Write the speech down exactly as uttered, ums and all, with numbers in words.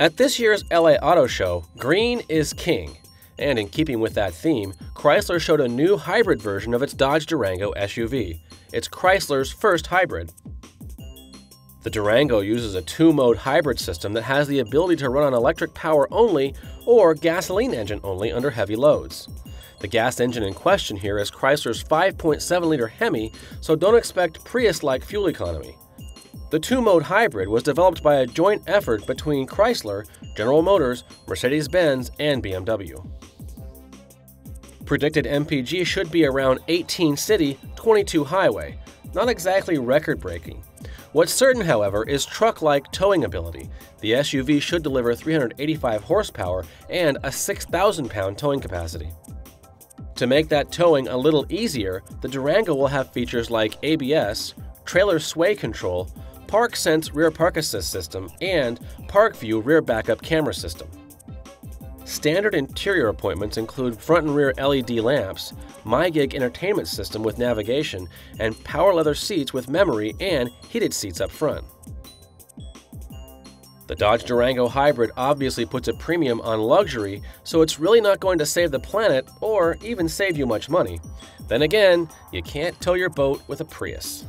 At this year's L A Auto Show, green is king. And in keeping with that theme, Chrysler showed a new hybrid version of its Dodge Durango S U V. It's Chrysler's first hybrid. The Durango uses a two-mode hybrid system that has the ability to run on electric power only or gasoline engine only under heavy loads. The gas engine in question here is Chrysler's five point seven liter Hemi, so don't expect Prius-like fuel economy. The two-mode hybrid was developed by a joint effort between Chrysler, General Motors, Mercedes-Benz, and B M W. Predicted M P G should be around eighteen city, twenty-two highway. Not exactly record-breaking. What's certain, however, is truck-like towing ability. The S U V should deliver three hundred eighty-five horsepower and a six thousand pound towing capacity. To make that towing a little easier, the Durango will have features like A B S, trailer sway control, ParkSense rear park assist system, and ParkView rear backup camera system. Standard interior appointments include front and rear L E D lamps, MyGIG entertainment system with navigation, and power leather seats with memory and heated seats up front. The Dodge Durango Hybrid obviously puts a premium on luxury, so it's really not going to save the planet or even save you much money. Then again, you can't tow your boat with a Prius.